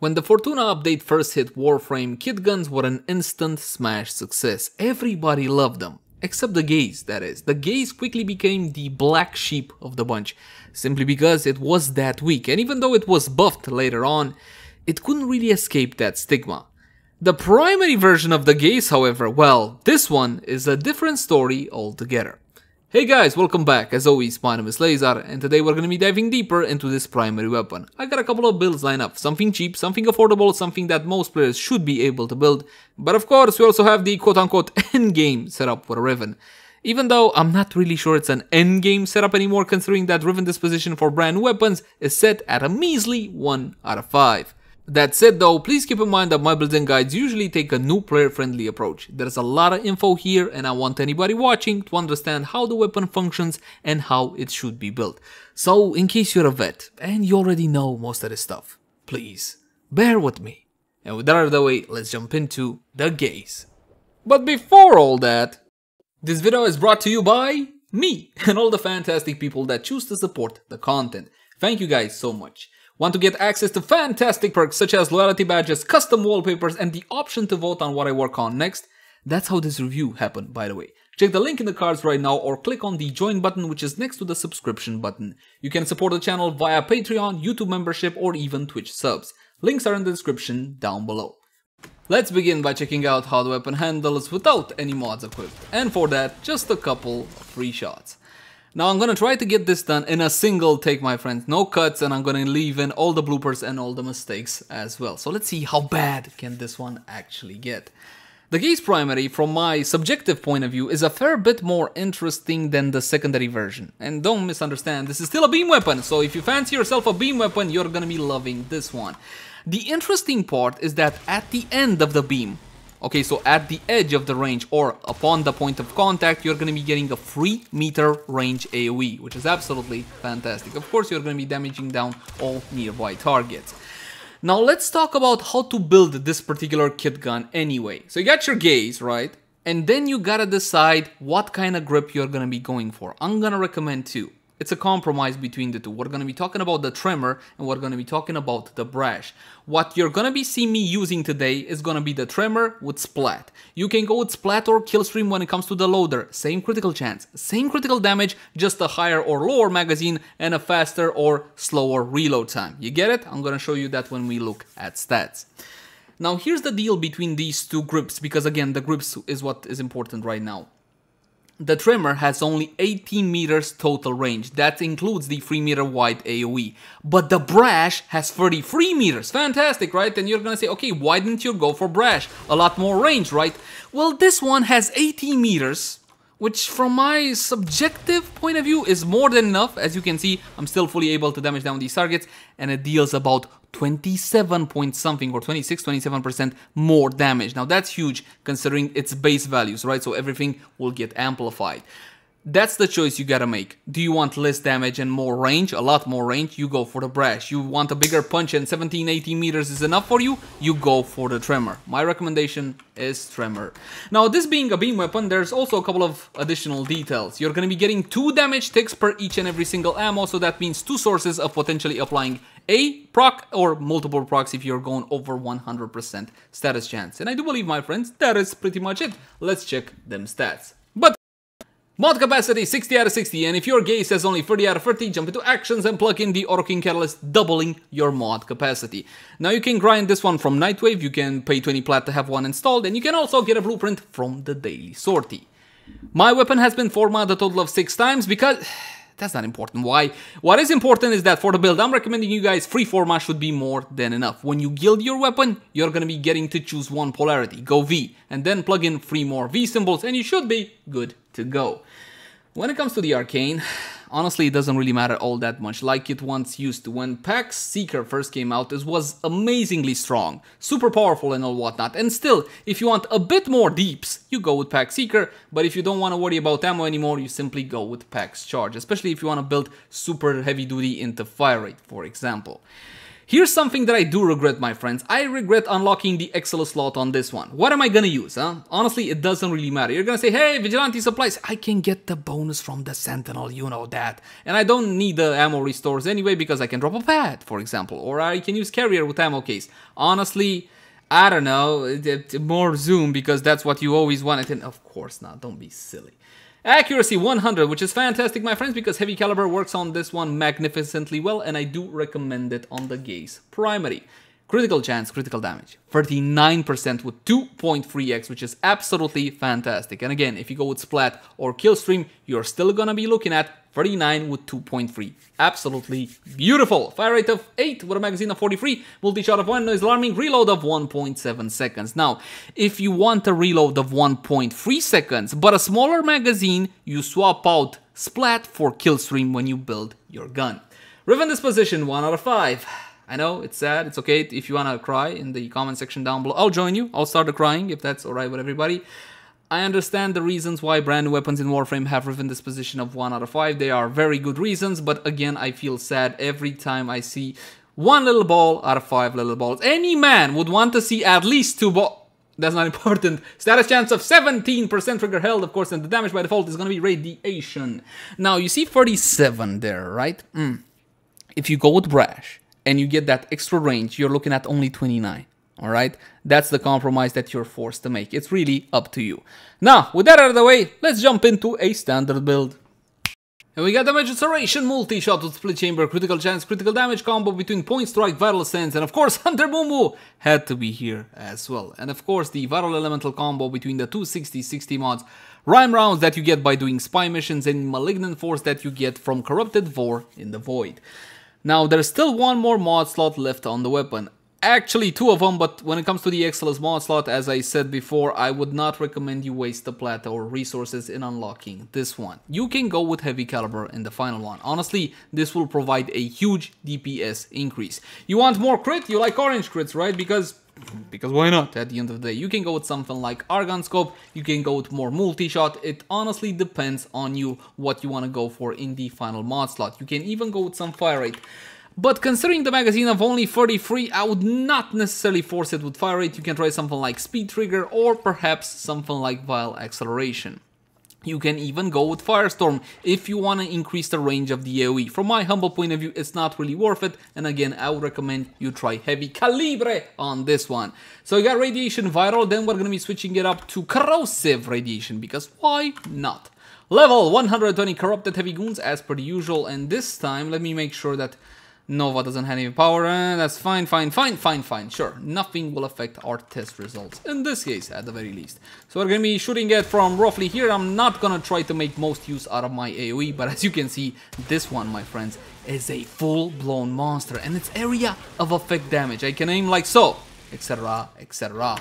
When the Fortuna update first hit Warframe, Kitguns were an instant smash success. Everybody loved them. Except the Gaze, that is. The Gaze quickly became the black sheep of the bunch, simply because it was that weak, and even though it was buffed later on, it couldn't really escape that stigma. The primary version of the Gaze, however, well, this one is a different story altogether. Hey guys, welcome back. As always, my name is Leyzar, and today we're gonna be diving deeper into this primary weapon. I got a couple of builds lined up, something cheap, something affordable, something that most players should be able to build, but of course we also have the quote-unquote endgame setup for Riven. Even though I'm not really sure it's an endgame setup anymore, considering that Riven disposition for brand new weapons is set at a measly 1 out of 5. That said though, please keep in mind that my builds and guides usually take a new player friendly approach. There's a lot of info here and I want anybody watching to understand how the weapon functions and how it should be built. So in case you're a vet and you already know most of this stuff, please bear with me. And with that out of the way, let's jump into the Gaze. But before all that, this video is brought to you by me and all the fantastic people that choose to support the content. Thank you guys so much. Want to get access to fantastic perks such as loyalty badges, custom wallpapers, and the option to vote on what I work on next? That's how this review happened, by the way. Check the link in the cards right now or click on the join button, which is next to the subscription button. You can support the channel via Patreon, YouTube membership, or even Twitch subs. Links are in the description down below. Let's begin by checking out how the weapon handles without any mods equipped, and for that, just a couple of free shots. Now I'm gonna try to get this done in a single take, my friends, no cuts, and I'm gonna leave in all the bloopers and all the mistakes as well. So let's see how bad can this one actually get. The Gaze primary, from my subjective point of view, is a fair bit more interesting than the secondary version. And don't misunderstand, this is still a beam weapon, so if you fancy yourself a beam weapon, you're gonna be loving this one. The interesting part is that at the end of the beam, okay, so at the edge of the range or upon the point of contact, you're going to be getting a 3-meter range AoE, which is absolutely fantastic. Of course, you're going to be damaging down all nearby targets. Now, let's talk about how to build this particular kit gun anyway. So you got your Gaze, right? And then you got to decide what kind of grip you're going to be going for. I'm going to recommend two. It's a compromise between the two. We're going to be talking about the Tremor and we're going to be talking about the Brash. What you're going to be seeing me using today is going to be the Tremor with Splat. You can go with Splat or Killstream when it comes to the loader. Same critical chance, same critical damage, just a higher or lower magazine and a faster or slower reload time. You get it? I'm going to show you that when we look at stats. Now here's the deal between these two grips, because again, the grips is what is important right now. The Tremor has only 18 meters total range, that includes the 3-meter wide AoE, but the Brash has 33 meters, fantastic, right? And you're gonna say, okay, why didn't you go for Brash? A lot more range, right? Well, this one has 18 meters, which from my subjective point of view is more than enough. As you can see, I'm still fully able to damage down these targets, and it deals about 27 point something or 27% more damage. Now that's huge considering its base values, right? So everything will get amplified. That's the choice you gotta make. Do you want less damage and more range, a lot more range? You go for the Brash. You want a bigger punch and 17-18 meters is enough for you? You go for the Tremor. My recommendation is Tremor. Now, this being a beam weapon, there's also a couple of additional details. You're gonna be getting 2 damage ticks per each and every single ammo, so that means 2 sources of potentially applying a proc or multiple procs if you're going over 100% status chance. And I do believe, my friends, that is pretty much it. Let's check them stats. Mod capacity 60 out of 60, and if your Gaze has only 30 out of 30, jump into actions and plug in the Orokin Catalyst, doubling your mod capacity. Now you can grind this one from Nightwave, you can pay 20 plat to have one installed, and you can also get a blueprint from the daily sortie. My weapon has been formatted a total of 6 times because... that's not important. Why? What is important is that for the build I'm recommending you guys, free format should be more than enough. When you guild your weapon, you're gonna be getting to choose one polarity, go V, and then plug in 3 more V symbols and you should be good to go. When it comes to the arcane, honestly it doesn't really matter all that much, like it once used to. When Pax Seeker first came out, it was amazingly strong, super powerful and all whatnot, and still, if you want a bit more deeps, you go with Pax Seeker, but if you don't want to worry about ammo anymore, you simply go with Pax Charge, especially if you want to build super heavy duty into fire rate, for example. Here's something that I do regret, my friends. I regret unlocking the Exile slot on this one. What am I gonna use, huh? Honestly, it doesn't really matter. You're gonna say, hey, Vigilante Supplies, I can get the bonus from the Sentinel, you know that. And I don't need the ammo restores anyway because I can drop a pad, for example, or I can use Carrier with ammo case. Honestly, I don't know, more zoom because that's what you always wanted. And of course not, don't be silly. Accuracy 100, which is fantastic, my friends, because Heavy Caliber works on this one magnificently well, and I do recommend it on the Gaze primary. Critical chance, critical damage, 39% with 2.3x, which is absolutely fantastic. And again, if you go with Splat or Killstream, you're still gonna be looking at 39 with 2.3. Absolutely beautiful. Fire rate of 8 with a magazine of 43, multi-shot of 1, noise alarming, reload of 1.7 seconds. Now, if you want a reload of 1.3 seconds, but a smaller magazine, you swap out Splat for Killstream when you build your gun. Riven disposition, 1 out of 5. I know, it's sad, it's okay. If you wanna cry in the comment section down below, I'll join you. I'll start the crying if that's alright with everybody. I understand the reasons why brand new weapons in Warframe have Riven disposition of 1 out of 5. They are very good reasons, but again, I feel sad every time I see one little ball out of 5 little balls. Any man would want to see at least 2 balls. That's not important. Status chance of 17%, trigger held, of course, and the damage by default is gonna be radiation. Now, you see 37 there, right? If you go with Brash and you get that extra range, you're looking at only 29. All right, that's the compromise that you're forced to make. It's really up to you. Now, with that out of the way, let's jump into a standard build. And we got the Damage Acceleration, multi-shot with Split Chamber, critical chance, critical damage combo between Point Strike, Vital Sense, and of course Hunter Munu had to be here as well. And of course the Vital Elemental combo between the 260-60 mods, Rhyme Rounds that you get by doing spy missions, and Malignant Force that you get from Corrupted Vor in the Void. Now, there's still one more mod slot left on the weapon. Actually, 2 of them, but when it comes to the Exilus mod slot, as I said before, I would not recommend you waste the plata or resources in unlocking this one. You can go with Heavy Caliber in the final one. Honestly, this will provide a huge DPS increase. You want more crit? You like orange crits, right? Because why not? At the end of the day, you can go with something like Argon Scope, you can go with more multi-shot. It honestly depends on you what you want to go for in the final mod slot. You can even go with some fire rate. But considering the magazine of only 43, I would not necessarily force it with fire rate. You can try something like Speed Trigger or perhaps something like Vile Acceleration. You can even go with Firestorm if you want to increase the range of the AoE. From my humble point of view, it's not really worth it. And again, I would recommend you try Heavy Calibre on this one. So you got Radiation Viral, then we're going to be switching it up to Corrosive Radiation, because why not? Level 120 Corrupted Heavy Goons as per the usual. And this time, let me make sure that Nova doesn't have any power. That's fine, sure. Nothing will affect our test results, in this case, at the very least. So we're gonna be shooting it from roughly here. I'm not gonna try to make most use out of my AoE, but as you can see, this one, my friends, is a full-blown monster, and it's area of effect damage. I can aim like so, etc, etc.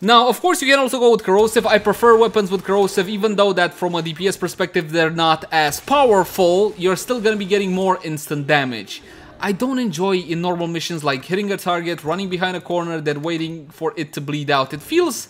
Now, of course, you can also go with Corrosive. I prefer weapons with Corrosive, even though that from a DPS perspective, they're not as powerful. You're still gonna be getting more instant damage. I don't enjoy in normal missions like hitting a target, running behind a corner, then waiting for it to bleed out. It feels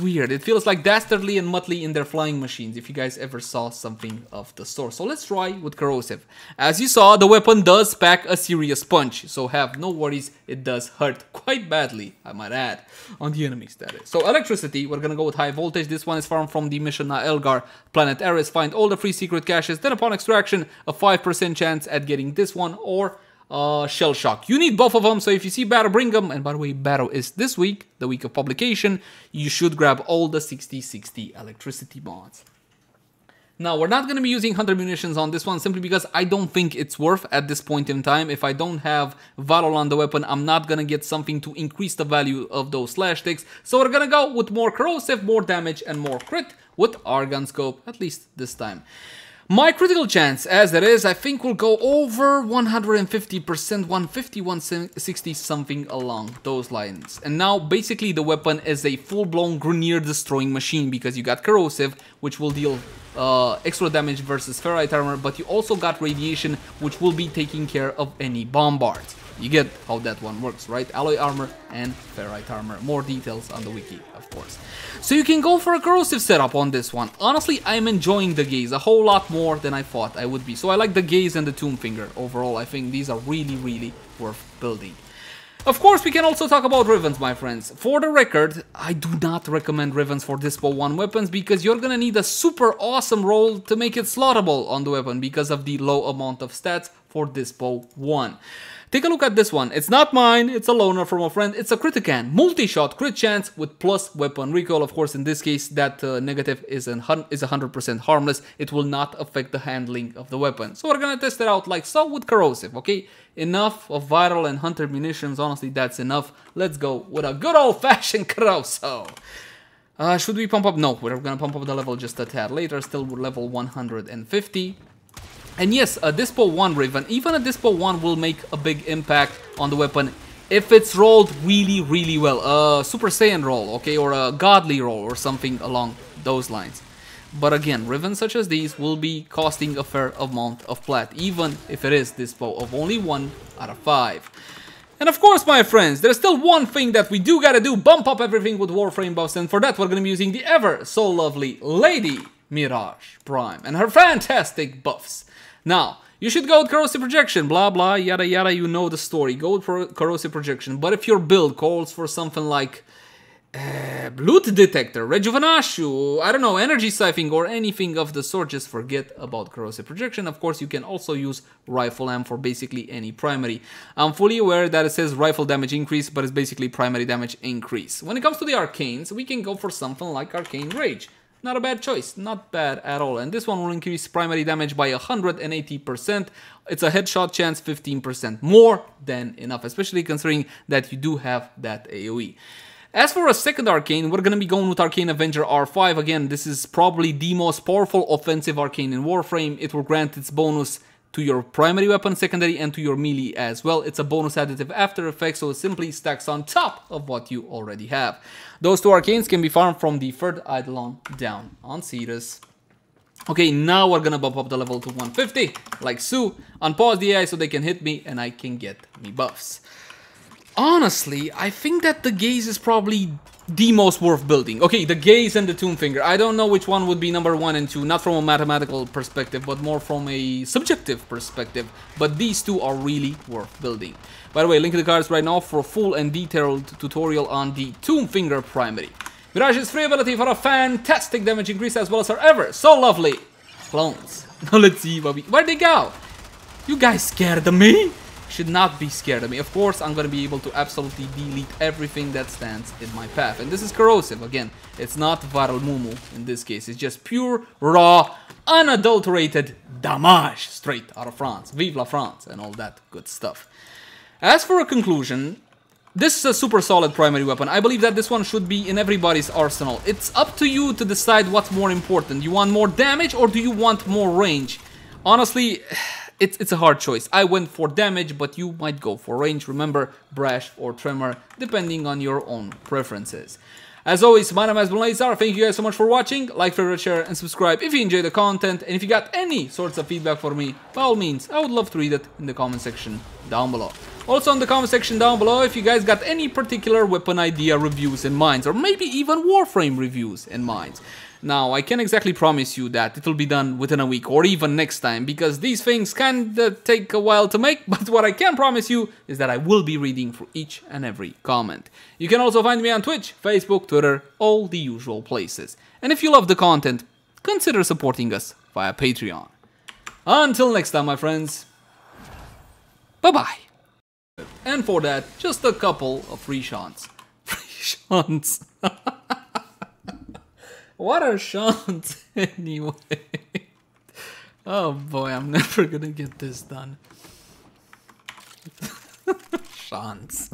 weird. It feels like Dastardly and Muttley in their flying machines, if you guys ever saw something of the sort. So let's try with Corrosive. As you saw, the weapon does pack a serious punch, so have no worries, it does hurt quite badly, I might add, on the enemies, that is. So electricity, we're gonna go with High Voltage. This one is farmed from the mission Elgar, Planet Eris. Find all the free secret caches, then upon extraction, a 5% chance at getting this one or Shell Shock. You need both of them, so if you see Battle, bring them. And by the way, Battle is this week, the week of publication. You should grab all the 60-60 electricity mods. Now, we're not going to be using Hunter Munitions on this one, simply because I don't think it's worth at this point in time. If I don't have Valor on the weapon, I'm not going to get something to increase the value of those slash ticks. So we're going to go with more Corrosive, more damage, and more crit with Argon Scope, at least this time. My critical chance, as it is, I think will go over 150%, 150, 160, something along those lines. And now, basically, the weapon is a full-blown Grenier-destroying machine, because you got Corrosive, which will deal extra damage versus ferrite armor, but you also got radiation, which will be taking care of any bombards. You get how that one works, right? Alloy armor and ferrite armor. More details on the wiki, of course. So you can go for a corrosive setup on this one. Honestly, I'm enjoying the Gaze a whole lot more than I thought I would be. So I like the Gaze and the Tombfinger. Overall, I think these are really, really worth building. Of course, we can also talk about Rivens, my friends. For the record, I do not recommend Rivens for Dispo 1 weapons because you're gonna need a super awesome roll to make it slottable on the weapon because of the low amount of stats for Dispo 1. Take a look at this one. It's not mine, it's a loaner from a friend. It's a Critican, multi-shot crit chance with plus weapon recoil. Of course, in this case, that negative is 100% harmless. It will not affect the handling of the weapon. So we're gonna test it out like so with corrosive, okay? Enough of Viral and Hunter munitions, honestly, that's enough. Let's go with a good old-fashioned Corroso. Should we pump up? No, we're gonna pump up the level just a tad later, still with level 150. And yes, a Dispo 1 Riven, even a Dispo 1 will make a big impact on the weapon if it's rolled really, really well. A Super Saiyan roll, okay, or a Godly roll or something along those lines. But again, Riven such as these will be costing a fair amount of plat, even if it is Dispo of only 1 out of 5. And of course, my friends, there's still one thing that we do gotta do, bump up everything with Warframe buffs, and for that we're gonna be using the ever so lovely Lady Mirage Prime and her fantastic buffs. Now, you should go with corrosive projection, blah blah, yada yada, you know the story, go for corrosive projection, but if your build calls for something like Loot Detector, Rejuvenashu, I don't know, Energy Siphoning or anything of the sort, just forget about corrosive projection. Of course, you can also use Rifle Amp for basically any primary. I'm fully aware that it says Rifle Damage Increase, but it's basically Primary Damage Increase. When it comes to the Arcanes, we can go for something like Arcane Rage. Not a bad choice, not bad at all. And this one will increase primary damage by 180%. It's a headshot chance, 15%. More than enough, especially considering that you do have that AoE. As for a second arcane, we're gonna be going with Arcane Avenger R5. Again, this is probably the most powerful offensive arcane in Warframe. It will grant its bonus to your primary weapon, secondary, and to your melee as well. It's a bonus additive after effect, so it simply stacks on top of what you already have. Those two arcanes can be farmed from the third Eidolon down on Cetus. Okay, now we're gonna bump up the level to 150, like so. Unpause the AI so they can hit me and I can get me buffs. Honestly, I think that the Gaze is probably the most worth building. Okay, the Gaze and the Tombfinger. I don't know which one would be number 1 and 2, not from a mathematical perspective, but more from a subjective perspective. But these two are really worth building. By the way, link in the cards right now for a full and detailed tutorial on the Tombfinger primary. Mirage's free ability for a fantastic damage increase, as well as her ever so lovely clones. Now let's see what where'd they go? You guys scared of me? Should not be scared of me. Of course, I'm gonna be able to absolutely delete everything that stands in my path. And this is corrosive. Again, it's not Vital Mumu in this case. It's just pure, raw, unadulterated damage straight out of France. Vive la France and all that good stuff. As for a conclusion, this is a super solid primary weapon. I believe that this one should be in everybody's arsenal. It's up to you to decide what's more important. You want more damage or do you want more range? Honestly, it's a hard choice. I went for damage, but you might go for range. Remember, Brash or Tremor, depending on your own preferences. As always, my name has been Leyzar. Thank you guys so much for watching. Like, favorite, share, and subscribe if you enjoy the content. And if you got any sorts of feedback for me, by all means, I would love to read it in the comment section down below. Also, in the comment section down below, if you guys got any particular weapon idea reviews in mind, or maybe even Warframe reviews in mind. Now, I can't exactly promise you that it'll be done within a week or even next time, because these things kinda take a while to make, but what I can promise you is that I will be reading through each and every comment. You can also find me on Twitch, Facebook, Twitter, all the usual places. And if you love the content, consider supporting us via Patreon. Until next time, my friends, bye-bye. And for that, just a couple of free shots. Free shots. What a shunt, anyway. Oh boy, I'm never gonna get this done. Shunts.